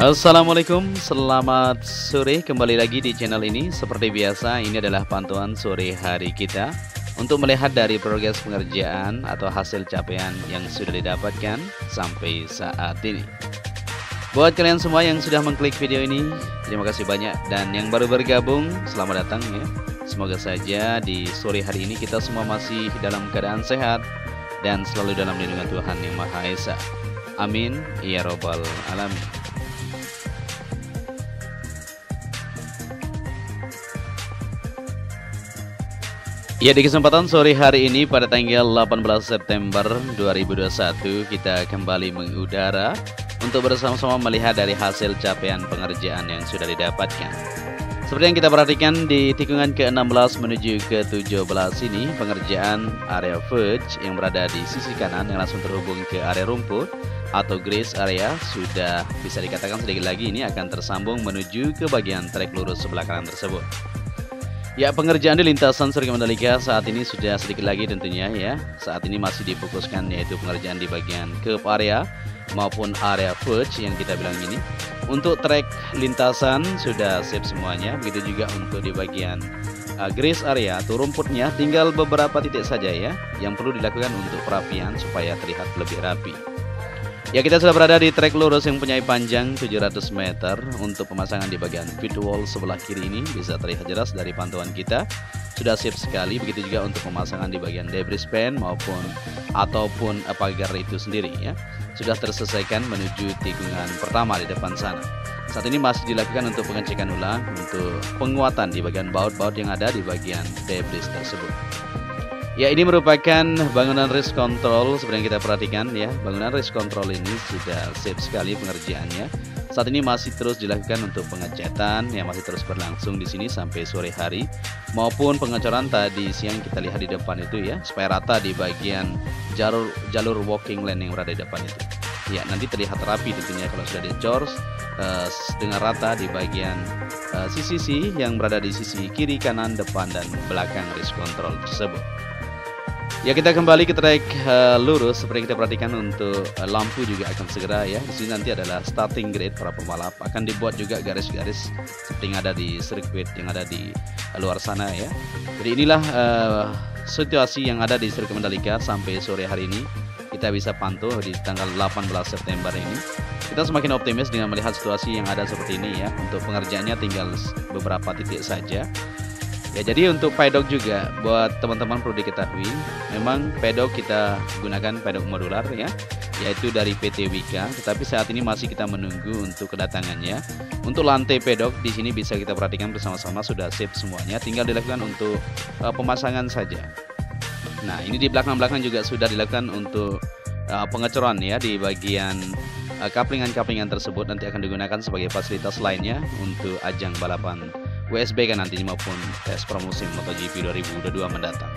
Assalamualaikum, selamat sore. Kembali lagi di channel ini. Seperti biasa, ini adalah pantauan sore hari kita untuk melihat dari progres pengerjaan atau hasil capaian yang sudah didapatkan sampai saat ini. Buat kalian semua yang sudah mengklik video ini, terima kasih banyak, dan yang baru bergabung, selamat datang ya. Semoga saja di sore hari ini kita semua masih dalam keadaan sehat dan selalu dalam lindungan Tuhan Yang Maha Esa. Amin ya robbal alamin. Ya, di kesempatan sore hari ini pada tanggal 18 September 2021 kita kembali mengudara untuk bersama-sama melihat dari hasil capaian pengerjaan yang sudah didapatkan. Seperti yang kita perhatikan di tikungan ke-16 menuju ke-17 ini, pengerjaan area verge yang berada di sisi kanan yang langsung terhubung ke area rumput atau grass area sudah bisa dikatakan sedikit lagi ini akan tersambung menuju ke bagian trek lurus sebelah kanan tersebut. Ya, pengerjaan di lintasan Sirkuit Mandalika saat ini sudah sedikit lagi tentunya ya. Saat ini masih difokuskan yaitu pengerjaan di bagian curb area maupun area verge yang kita bilang ini. Untuk trek lintasan sudah siap semuanya, begitu juga untuk di bagian grass area atau rumputnya, tinggal beberapa titik saja ya yang perlu dilakukan untuk perapian supaya terlihat lebih rapi. Ya, kita sudah berada di trek lurus yang punya panjang 700 meter. Untuk pemasangan di bagian pit wall sebelah kiri ini bisa terlihat jelas dari pantauan kita. Sudah siap sekali, begitu juga untuk pemasangan di bagian debris pen maupun ataupun pagar itu sendiri ya. Sudah terselesaikan menuju tikungan pertama di depan sana. Saat ini masih dilakukan untuk pengecekan ulang untuk penguatan di bagian baut-baut yang ada di bagian debris tersebut. Ya, ini merupakan bangunan risk control seperti yang kita perhatikan ya. Bangunan risk control ini sudah siap sekali pengerjaannya. Saat ini masih terus dilakukan untuk pengecatan yang masih terus berlangsung di sini sampai sore hari, maupun pengecoran tadi siang kita lihat di depan itu ya, supaya rata di bagian jalur walking lane yang berada di depan itu. Ya, nanti terlihat rapi tentunya kalau sudah dicor dengan rata di bagian sisi-sisi yang berada di sisi kiri, kanan, depan, dan belakang risk control tersebut. Ya, kita kembali ke trek lurus. Seperti kita perhatikan untuk lampu juga akan segera ya. Di sini nanti adalah starting grid para pembalap. Akan dibuat juga garis-garis seperti yang ada di sirkuit yang ada di luar sana ya. Jadi inilah situasi yang ada di Sirkuit Mandalika sampai sore hari ini. Kita bisa pantau di tanggal 18 September ini. Kita semakin optimis dengan melihat situasi yang ada seperti ini ya. Untuk pengerjaannya tinggal beberapa titik saja. Ya, jadi untuk pedok juga buat teman-teman perlu diketahui, memang pedok kita gunakan pedok modular ya, yaitu dari PT Wika, tetapi saat ini masih kita menunggu untuk kedatangannya. Untuk lantai pedok di sini bisa kita perhatikan bersama-sama sudah siap semuanya, tinggal dilakukan untuk pemasangan saja. Nah, ini di belakang-belakang juga sudah dilakukan untuk pengecoran ya di bagian kaplingan-kaplingan tersebut nanti akan digunakan sebagai fasilitas lainnya untuk ajang balapan WSBK nantinya maupun tes pramusim MotoGP 2022 mendatang.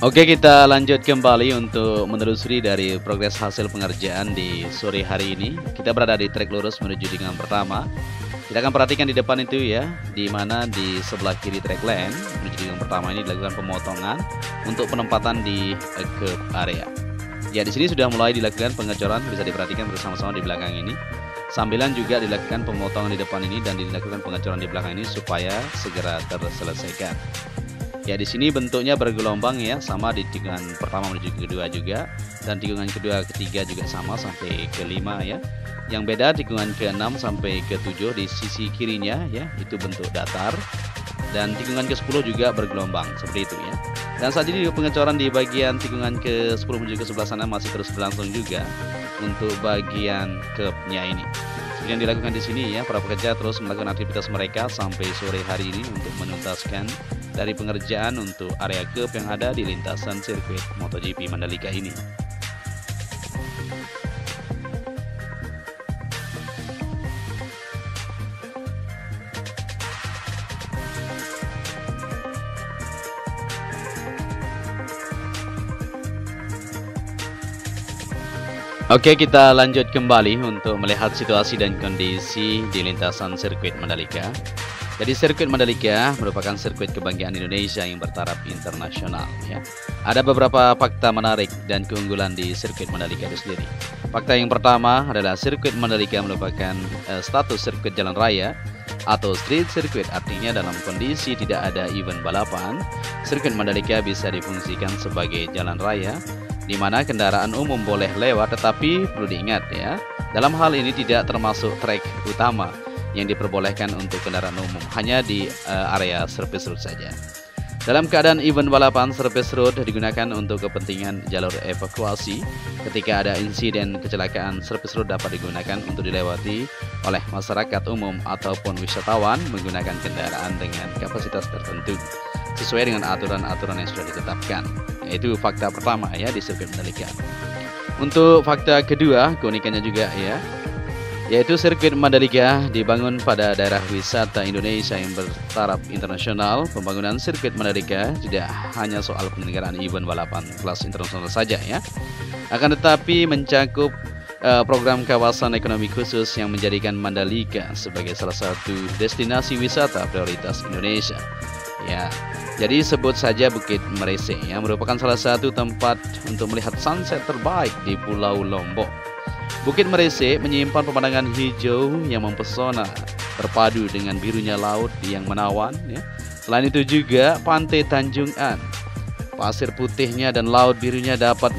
Oke, kita lanjut kembali untuk menelusuri dari progres hasil pengerjaan di sore hari ini. Kita berada di trek lurus menuju tikungan pertama. Kita akan perhatikan di depan itu ya, di mana di sebelah kiri track lane menuju yang pertama ini dilakukan pemotongan untuk penempatan di curb area. Ya, di sini sudah mulai dilakukan pengecoran, bisa diperhatikan bersama-sama di belakang ini. Sambilan juga dilakukan pemotongan di depan ini dan dilakukan pengecoran di belakang ini supaya segera terselesaikan. Ya, di sini bentuknya bergelombang ya, sama di tikungan pertama menuju kedua juga, dan tikungan kedua ketiga juga sama sampai kelima ya. Yang beda tikungan ke-6 sampai ke-7 di sisi kirinya ya, itu bentuk datar, dan tikungan ke-10 juga bergelombang seperti itu ya. Dan saat ini pengecoran di bagian tikungan ke-10 menuju ke sebelah sana masih terus berlangsung juga untuk bagian curbnya ini. Seperti yang dilakukan di sini ya, para pekerja terus melakukan aktivitas mereka sampai sore hari ini untuk menuntaskan dari pengerjaan untuk area curb yang ada di lintasan sirkuit MotoGP Mandalika ini. Oke, kita lanjut kembali untuk melihat situasi dan kondisi di lintasan sirkuit Mandalika. Jadi sirkuit Mandalika merupakan sirkuit kebanggaan Indonesia yang bertaraf internasional. Ya. Ada beberapa fakta menarik dan keunggulan di sirkuit Mandalika itu sendiri. Fakta yang pertama adalah sirkuit Mandalika merupakan status sirkuit jalan raya atau street circuit, artinya dalam kondisi tidak ada event balapan, sirkuit Mandalika bisa difungsikan sebagai jalan raya, di mana kendaraan umum boleh lewat, tetapi perlu diingat ya, dalam hal ini tidak termasuk trek utama yang diperbolehkan untuk kendaraan umum, hanya di area service road saja. Dalam keadaan event balapan, service road digunakan untuk kepentingan jalur evakuasi. Ketika ada insiden kecelakaan, service road dapat digunakan untuk dilewati oleh masyarakat umum ataupun wisatawan menggunakan kendaraan dengan kapasitas tertentu sesuai dengan aturan-aturan yang sudah ditetapkan. Itu fakta pertama ya di sirkuit Mandalika. Untuk fakta kedua, keunikannya juga ya, yaitu sirkuit Mandalika dibangun pada daerah wisata Indonesia yang bertaraf internasional. Pembangunan sirkuit Mandalika tidak hanya soal penyelenggaraan event balapan kelas internasional saja ya, akan tetapi mencakup program kawasan ekonomi khusus yang menjadikan Mandalika sebagai salah satu destinasi wisata prioritas Indonesia. Ya, jadi sebut saja Bukit Merese yang merupakan salah satu tempat untuk melihat sunset terbaik di Pulau Lombok. Bukit Merese menyimpan pemandangan hijau yang mempesona, terpadu dengan birunya laut yang menawan. Ya. Selain itu juga Pantai Tanjung An, pasir putihnya dan laut birunya dapat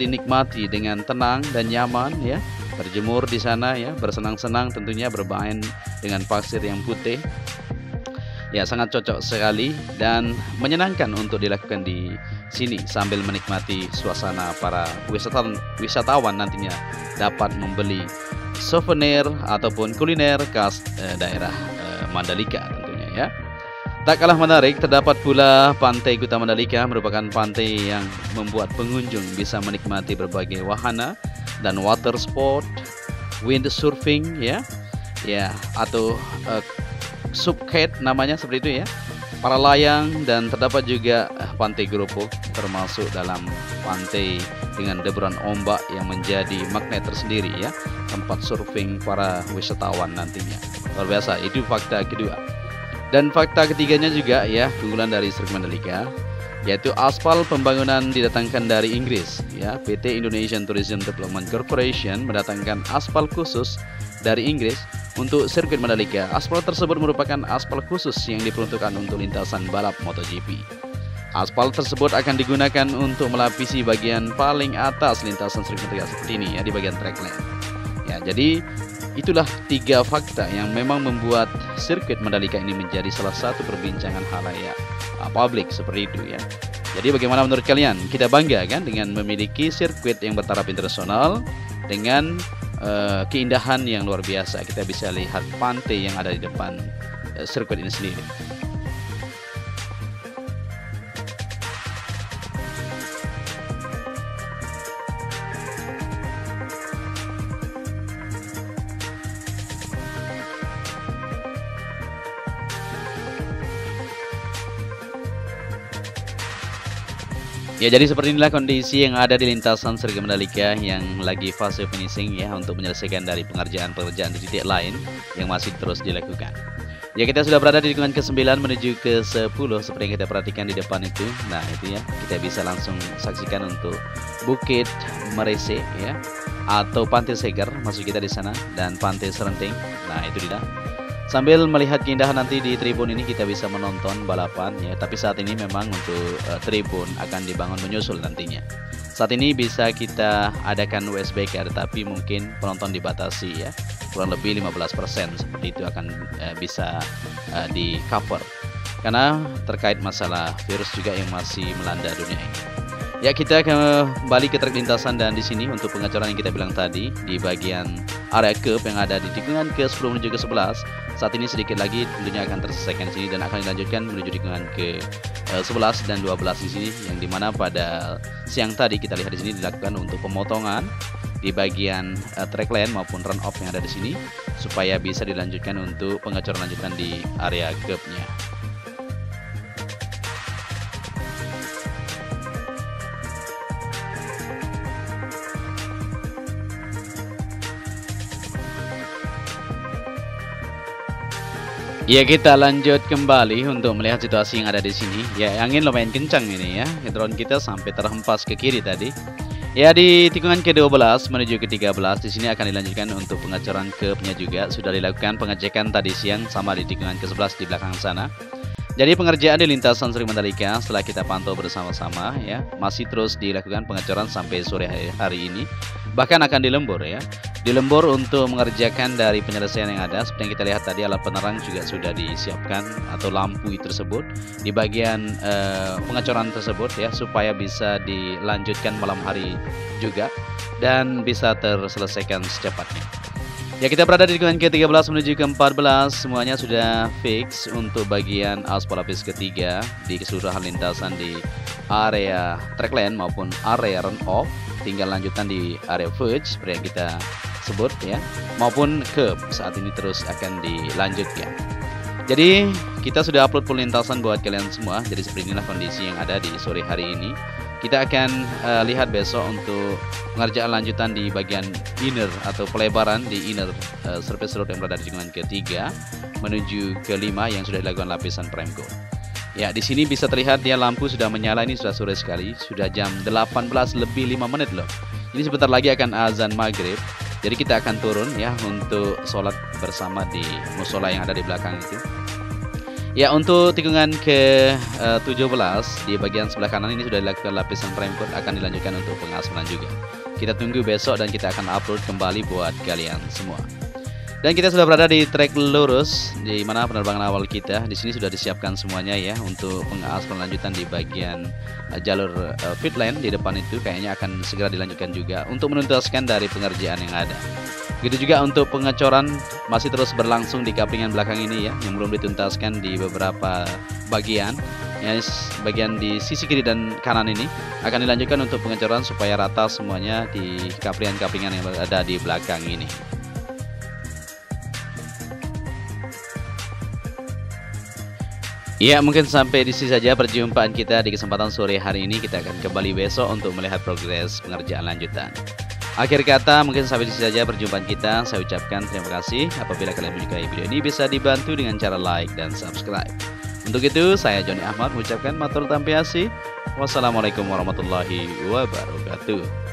dinikmati dengan tenang dan nyaman. Ya. Berjemur di sana ya, bersenang-senang tentunya bermain dengan pasir yang putih. Ya, sangat cocok sekali dan menyenangkan untuk dilakukan di sini sambil menikmati suasana. Para wisatawan nantinya dapat membeli souvenir ataupun kuliner khas daerah Mandalika tentunya ya. Tak kalah menarik, terdapat pula Pantai Kuta Mandalika, merupakan pantai yang membuat pengunjung bisa menikmati berbagai wahana dan water sport, windsurfing ya. Ya, atau subkite namanya seperti itu ya, para layang, dan terdapat juga Pantai Gerupuk termasuk dalam pantai dengan deburan ombak yang menjadi magnet tersendiri ya, tempat surfing para wisatawan nantinya. Luar biasa, itu fakta kedua. Dan fakta ketiganya juga ya, keunggulan dari sirkuit Mandalika, yaitu aspal pembangunan didatangkan dari Inggris ya. PT Indonesian Tourism Development Corporation mendatangkan aspal khusus dari Inggris untuk sirkuit Mandalika. Aspal tersebut merupakan aspal khusus yang diperuntukkan untuk lintasan balap MotoGP. Aspal tersebut akan digunakan untuk melapisi bagian paling atas lintasan sirkuit Mandalika seperti ini ya, di bagian track lane. Ya, jadi itulah tiga fakta yang memang membuat sirkuit Mandalika ini menjadi salah satu perbincangan halayak publik seperti itu ya. Jadi bagaimana menurut kalian? Kita bangga kan dengan memiliki sirkuit yang bertaraf internasional dengan keindahan yang luar biasa. Kita bisa lihat pantai yang ada di depan sirkuit ini sendiri. Ya, jadi seperti inilah kondisi yang ada di lintasan sirkuit Mandalika yang lagi fase finishing ya, untuk menyelesaikan dari pengerjaan-pengerjaan di titik lain yang masih terus dilakukan. Ya, kita sudah berada di tikungan ke-9 menuju ke-10 seperti yang kita perhatikan di depan itu. Nah, itu ya, kita bisa langsung saksikan untuk Bukit Merese ya, atau Pantai Segar maksud kita di sana, dan Pantai Serenting. Nah, itu dia. Sambil melihat keindahan nanti di tribun ini, kita bisa menonton balapan ya, tapi saat ini memang untuk tribun akan dibangun menyusul nantinya. Saat ini bisa kita adakan WSBK, tetapi mungkin penonton dibatasi ya, kurang lebih 15% seperti itu akan bisa di cover karena terkait masalah virus juga yang masih melanda dunia ini. Ya, kita kembali ke trek lintasan, dan di sini untuk pengacoran yang kita bilang tadi di bagian area curb yang ada di tikungan ke-10 menuju ke-11. Saat ini sedikit lagi tentunya akan terselesaikan di sini dan akan dilanjutkan menuju tikungan ke-11 dan 12 di sini, yang dimana pada siang tadi kita lihat di sini dilakukan untuk pemotongan di bagian track lane maupun run off yang ada di sini supaya bisa dilanjutkan untuk pengacoran lanjutan di area curbnya. Ya, kita lanjut kembali untuk melihat situasi yang ada di sini. Ya, angin lumayan kencang ini ya. Drone kita sampai terhempas ke kiri tadi. Ya, di tikungan ke-12 menuju ke-13 di sini akan dilanjutkan untuk pengecoran kerbnya juga. Sudah dilakukan pengecekan tadi siang sama di tikungan ke-11 di belakang sana. Jadi pengerjaan di lintasan Sirkuit Mandalika setelah kita pantau bersama-sama ya, masih terus dilakukan pengecoran sampai sore hari ini. Bahkan akan dilembur ya. Dilembur untuk mengerjakan dari penyelesaian yang ada. Seperti yang kita lihat tadi, alat penerang juga sudah disiapkan atau lampu tersebut di bagian pengecoran tersebut ya, supaya bisa dilanjutkan malam hari juga dan bisa terselesaikan secepatnya. Ya, kita berada di tikungan ke-13 menuju ke-14, semuanya sudah fix untuk bagian aspal lapis ketiga di keseluruhan lintasan di area trackland maupun area runoff. Tinggal lanjutan di area verge seperti yang kita sebut ya, maupun curb saat ini terus akan dilanjutkan. Jadi kita sudah upload perlintasan buat kalian semua. Jadi seperti inilah kondisi yang ada di sore hari ini. Kita akan lihat besok untuk pengerjaan lanjutan di bagian inner atau pelebaran di inner surface road yang berada di tikungan ketiga menuju ke-5 yang sudah dilakukan lapisan premco. Ya, di sini bisa terlihat dia lampu sudah menyala. Ini sudah sore sekali, sudah jam 18:05 loh. Ini sebentar lagi akan azan maghrib. Jadi kita akan turun ya untuk sholat bersama di musola yang ada di belakang itu. Ya, untuk tikungan ke-17 di bagian sebelah kanan ini sudah dilakukan lapisan premcoat, akan dilanjutkan untuk pengaspalan juga. Kita tunggu besok dan kita akan upload kembali buat kalian semua. Dan kita sudah berada di trek lurus di mana penerbangan awal kita. Di sini sudah disiapkan semuanya ya untuk pengaspalan lanjutan di bagian jalur pit lane di depan itu kayaknya akan segera dilanjutkan juga untuk menuntaskan dari pengerjaan yang ada. Begitu juga untuk pengecoran masih terus berlangsung di kaplingan belakang ini ya, yang belum dituntaskan di beberapa bagian. Ya, bagian di sisi kiri dan kanan ini akan dilanjutkan untuk pengecoran supaya rata semuanya di kaplingan-kaplingan yang ada di belakang ini. Ya, mungkin sampai di sini saja perjumpaan kita di kesempatan sore hari ini. Kita akan kembali besok untuk melihat progres pengerjaan lanjutan. Akhir kata, mungkin sampai di sini saja perjumpaan kita. Saya ucapkan terima kasih. Apabila kalian menyukai video ini, bisa dibantu dengan cara like dan subscribe. Untuk itu, saya Jhony Ahmad mengucapkan matur tampiasi. Wassalamualaikum warahmatullahi wabarakatuh.